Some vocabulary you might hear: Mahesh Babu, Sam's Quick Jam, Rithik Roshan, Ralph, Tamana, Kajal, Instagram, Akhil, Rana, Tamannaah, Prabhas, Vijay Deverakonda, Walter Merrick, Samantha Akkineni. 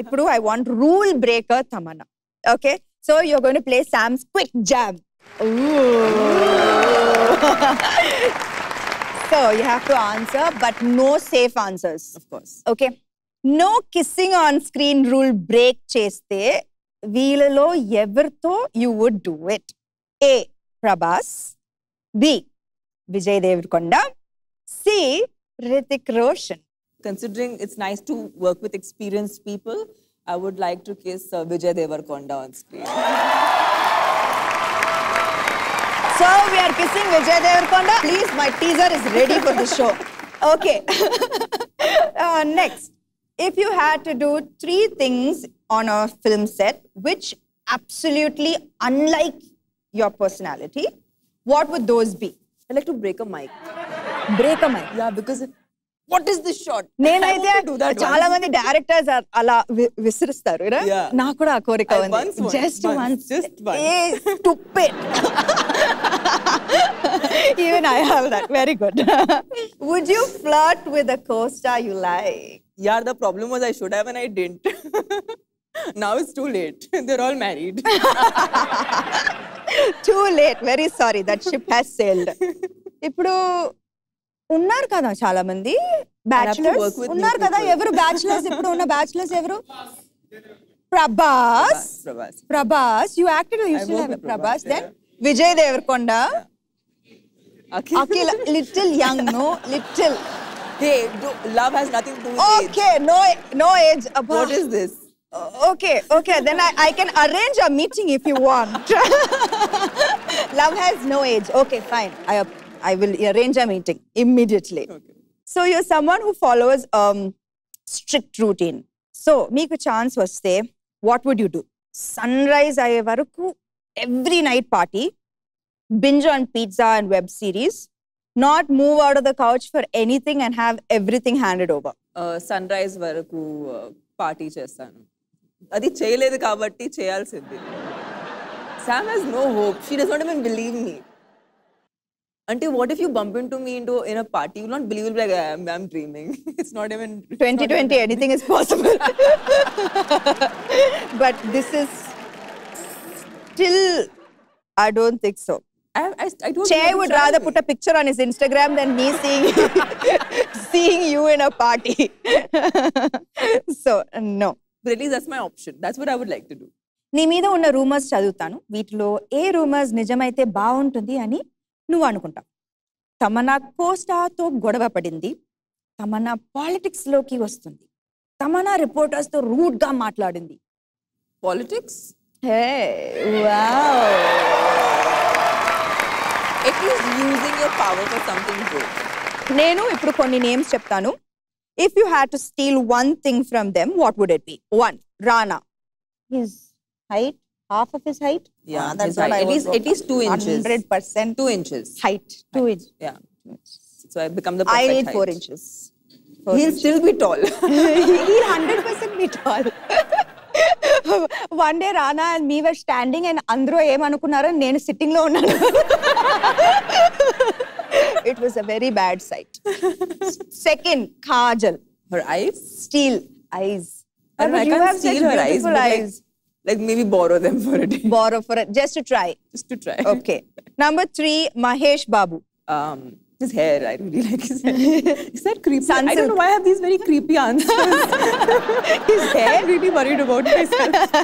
Ippudu I want rule breaker Tamana. Okay, so you're going to play Sam's quick jab. So you have to answer, but no safe answers, of course. Okay, no kissing on screen rule break cheste వీళ్ళలో ఎవర్తో you would do it. A. Prabhas. B. Vijay Deverakonda. C. Rithik Roshan. Considering it's nice to work with experienced people, I would like to kiss Vijay Deverakonda on screen. So we are kissing Vijay Deverakonda. Please, my teaser is ready for the show. Okay. Next, if you had to do 3 things on a film set which absolutely unlike your personality, what would those be? I'd like to break a mic. Break a mic. Yeah, because what is this shot? Nenaithe chaala mandi directors are ala visiristaru ira. Na kuda a korika undi. Just once. Hey, stupid. Even I have that. Very good. Would you flirt with a co-star you like? Yeah, the problem was I should have and I didn't. Now it's too late. They're all married. Too late. Very sorry. That ship has sailed. ఇప్పుడు ఉన్నారు కదా చాలా మంది bachelors ఉన్నారు కదా ఎవరు bachelors ఇప్పుడు ఉన్న బ్యాచిలర్స్ ఎవరు Prabhas you acted you used to have Prabhas then Vijay Deverakonda Akhil little young no little they love has nothing to do with okay no age about what is this okay then I can arrange a meeting if you want. Love has no age. Okay, fine. I will arrange a meeting immediately. Okay. So you're someone who follows strict routine. So meeku chance vaste what would you do? Sunrise aye varaku every night party, binge on pizza and web series, not move out of the couch for anything and have everything handed over. Sunrise varaku party chestanu. Adi cheyaledu kabatti cheyalsindi. Sam has no hope. She does not even believe me. Auntie, what if you bump into me in a party? You will not believe. You'll be like, I'm dreaming. It's not even 2020. Anything is possible. But this is still. I don't think so. I don't. Che would rather put a picture on his Instagram than me seeing you in a party. So no. But at least that's my option. That's what I would like to do. నీ మీద ఉన్న rumours చదువుతాను. వీటిలో ఏ rumours నిజమైతే బాగుంటుంది అని నువ్వు అనుకుంటావు? తమన్నా కోస్టాతో గొడవ పడింది, తమన్నా పాలిటిక్స్లోకి వస్తుంది, తమన్నా రిపోర్టర్స్తో రూడ్గా మాట్లాడింది. Politics? Hey wow. It is using your power for something good. నేను ఇప్పుడు కొన్ని నేమ్స్ చెప్తాను. If you had to steal 1 thing from them, what would it be? 1. Rana. His height, half of his height. Yeah, that's his height. At least 2 inches. 100% 2 inches. Height 2 inches. Yeah. So I become the perfect height. I need 4 inches. He'll still be tall. He'll 100% be tall. One day Rana and me were standing and andro em anukunnaro nenu sitting lo unnanu. It was a very bad sight. Second, Kajal. Her eyes. Steel eyes. And I can't see her eyes. Like maybe borrow them for a day. Borrow for it, just to try. Just to try. Okay. Number 3, Mahesh Babu. His hair, I really like his hair. Is that creepy? Sunsilk. I don't know why I have these very creepy answers. His hair. I'm really worried about myself.